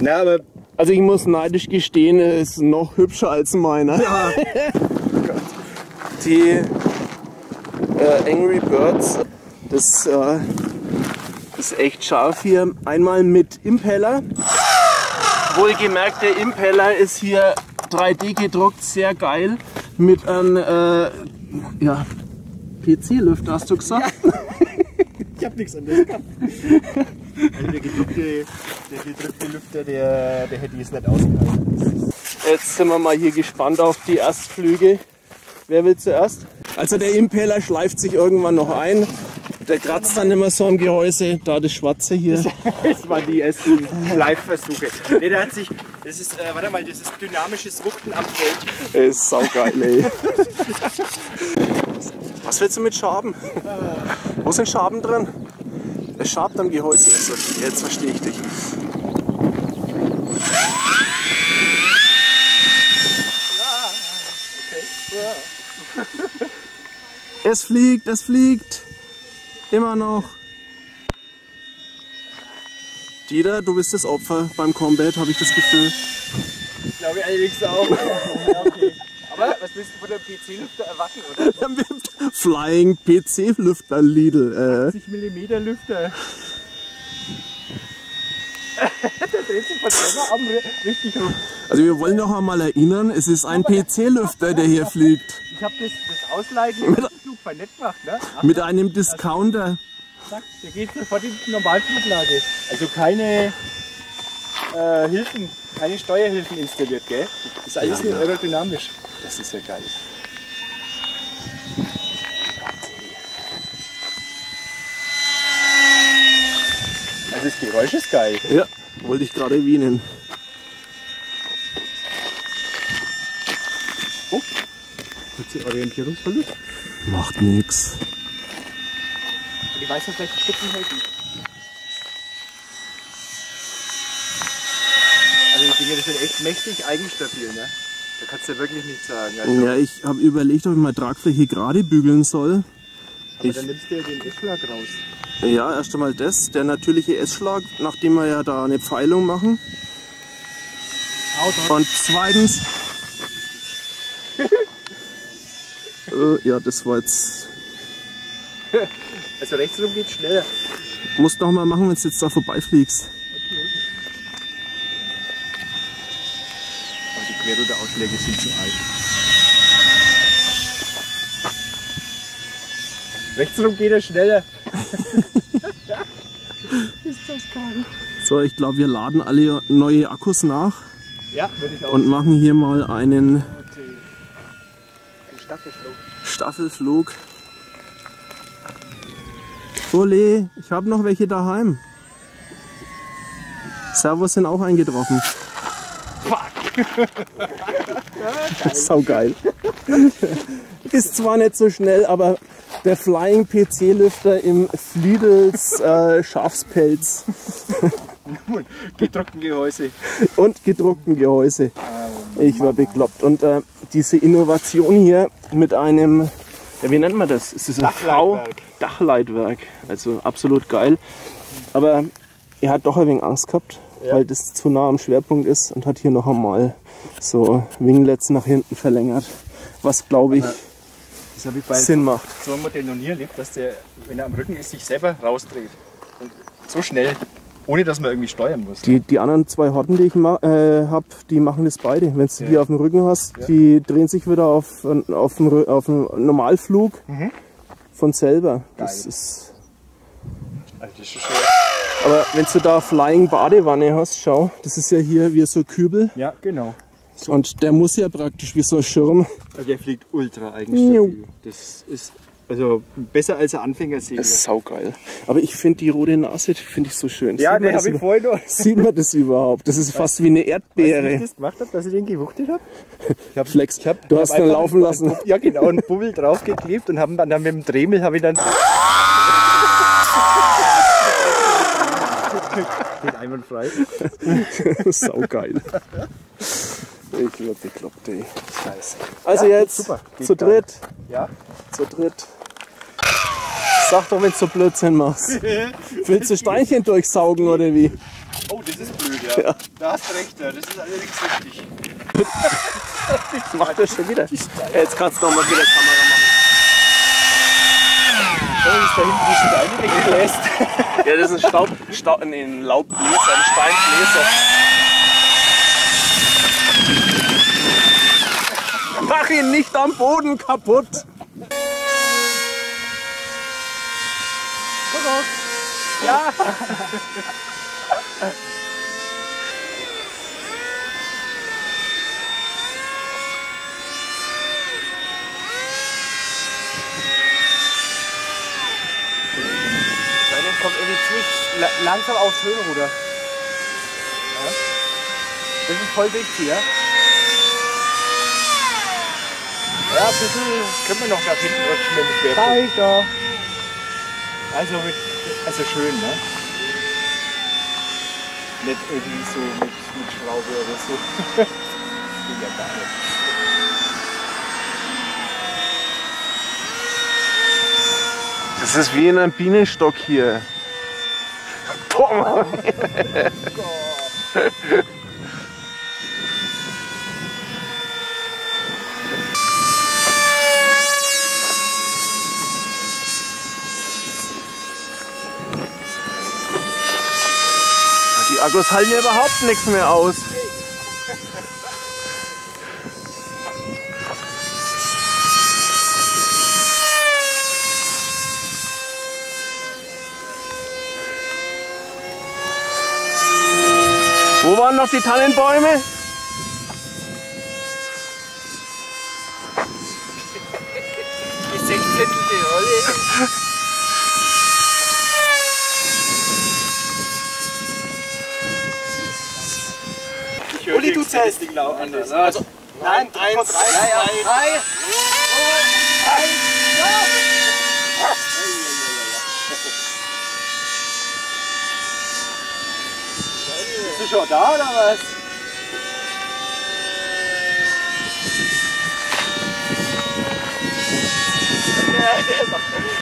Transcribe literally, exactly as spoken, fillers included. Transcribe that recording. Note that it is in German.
Na, aber also ich muss neidisch gestehen, er ist noch hübscher als meiner. Ja. Die äh, Angry Birds, das äh, ist echt scharf hier. Einmal mit Impeller. Wohlgemerkt, der Impeller ist hier drei D gedruckt, sehr geil. Mit einem äh, ja, P C-Lüfter, hast du gesagt? Ja. Ich hab nichts anderes gehabt. Also der gedrückte, der gedrückte Lüfter, der, der hätte ich es nicht ausgehalten. Jetzt sind wir mal hier gespannt auf die Erstflüge. Wer will zuerst? Also der Impeller schleift sich irgendwann noch ein. Der kratzt dann immer so am Gehäuse. Da das Schwarze hier. Das waren die ersten Live-Versuche. Nee, der hat sich, das ist, äh, warte mal, das ist dynamisches Wuchten am Feld. Ist saugeil, ey. Was willst du mit Schaben? Wo sind Schaben drin? Es schabt am Gehäuse. Jetzt verstehe ich dich. Es fliegt, es fliegt. Immer noch. Dieter, du bist das Opfer beim Combat, habe ich das Gefühl. Ich glaube allerdings auch. Ja, okay. Aber was willst du von einem P C-Lüfter erwarten, oder? Flying P C-Lüfter Lidl. Äh. achtzig Millimeter Lüfter. Der dreht sich von selber am richtig rum. Also wir wollen noch einmal erinnern, es ist ein P C-Lüfter, der hier fliegt. Ich habe das, das Ausleiten mit, gemacht, ne? Ach, mit einem Discounter. Zack, der geht sofort in die Normalfluglage. Also keine äh, Hilfen, keine Steuerhilfen installiert, gell? Das ist alles ja, nur ja. aerodynamisch. Das ist ja geil. Also das Geräusch ist geil. Ja, wollte ich gerade erwähnen. Oh. Kurze Orientierungsverlust. Macht nix. Die weißen vielleicht Spitzen helfen. Also die Dinger, das sind echt mächtig eigenstabil, ne? Da kannst du ja wirklich nichts sagen. Also ja, ich habe überlegt, ob ich meine Tragfläche gerade bügeln soll. Aber ich, dann nimmst du ja den S-Schlag raus. Ja, erst einmal das, der natürliche S-Schlag, nachdem wir ja da eine Pfeilung machen. Auto. Und zweitens... Ja, das war jetzt... Also rechts rum geht's schneller. Musst noch mal machen, wenn du jetzt da vorbeifliegst. Okay. Aber die Querruder-Ausschläge sind zu alt. Rechts rum geht er schneller. Ist das geil. So, ich glaube, wir laden alle neue Akkus nach. Ja, würde ich auch. Und machen hier mal einen... Staffelflug. Staffelflug. Ole, ich habe noch welche daheim. Servos sind auch eingetroffen. Fuck! Sau geil. Ist zwar nicht so schnell, aber der Flying P C-Lüfter im Fliedels äh, Schafspelz. Und gedruckten Gehäuse. Und gedruckten Gehäuse. Ich war bekloppt. Und äh, diese Innovation hier mit einem, ja, wie nennt man das? Es ist ein Dachleitwerk. Dachleitwerk. Also absolut geil. Aber er hat doch ein wenig Angst gehabt, ja, weil das zu nah am Schwerpunkt ist und hat hier noch einmal so Winglets nach hinten verlängert. Was, glaube ich, das habe ich bei Sinn macht. So ein Modell noch nie erlebt, dass der, wenn er am Rücken ist, sich selber rausdreht. Und so schnell. Ohne, dass man irgendwie steuern muss. Die, die anderen zwei Horten, die ich äh, habe, die machen das beide. Wenn du ja. die auf dem Rücken hast, ja. die drehen sich wieder auf, auf dem auf Normalflug mhm. von selber. Das Geil. Ist, also das ist schon. Aber wenn du da Flying Badewanne hast, schau, das ist ja hier wie so ein Kübel. Ja, genau. So. Und der muss ja praktisch wie so ein Schirm. Also der fliegt ultra eigenständig. Das ist... Also besser als ein Anfängersegel. Das ist saugeil. Aber ich finde die rote Nase finde ich so schön. Ja, den habe ich vorhin noch. Sieht man das überhaupt? Das ist fast wie eine Erdbeere. Weißt du, wie ich das gemacht habe, dass ich den gewuchtet habe? Ich hab, Flex, ich hab, du ich hast ihn laufen lassen. Einen, ja genau, einen Bubbel draufgeklebt und haben dann, dann mit dem Dremel habe ich dann... den einwandfrei. Saugeil. Ich werde bekloppt, ey. Scheiße. Also ja, jetzt super. Zu dritt. Ja? Zu dritt. Sag doch, wenn du so Blödsinn machst. Willst du Steinchen durchsaugen oder wie? Oh, das ist blöd, ja. Ja. Da hast du recht, das ist alles nichts richtig. Das macht er schon wieder. Jetzt kannst du nochmal mit der Kamera machen. Da hinten die Steine weggebläst. Ja, das ist ein Staub, Staub, ein Laubbläser, ein Steinbläser. Mach ihn nicht am Boden kaputt! Ja! Kommt irgendwie zwisch, langsam aufs Höhenruder. Ja. Das ist voll wichtig, ja? Ja, ein bisschen können wir noch nach hinten rutschen mit dem Schwerpunkt. Da. Also, mit, also schön, ne? Nicht irgendwie so mit, mit Schraube oder so. Das geht ja gar nicht. Das ist wie in einem Bienenstock hier. Boah, die Akkus halten ja überhaupt nichts mehr aus. Wo waren noch die Tannenbäume? Die sechzehnte Rolle. Ich Uli, du zählst den Lauf anders. Also, nein, eins, zwei, drei, bist du schon da oder was? Ja, der macht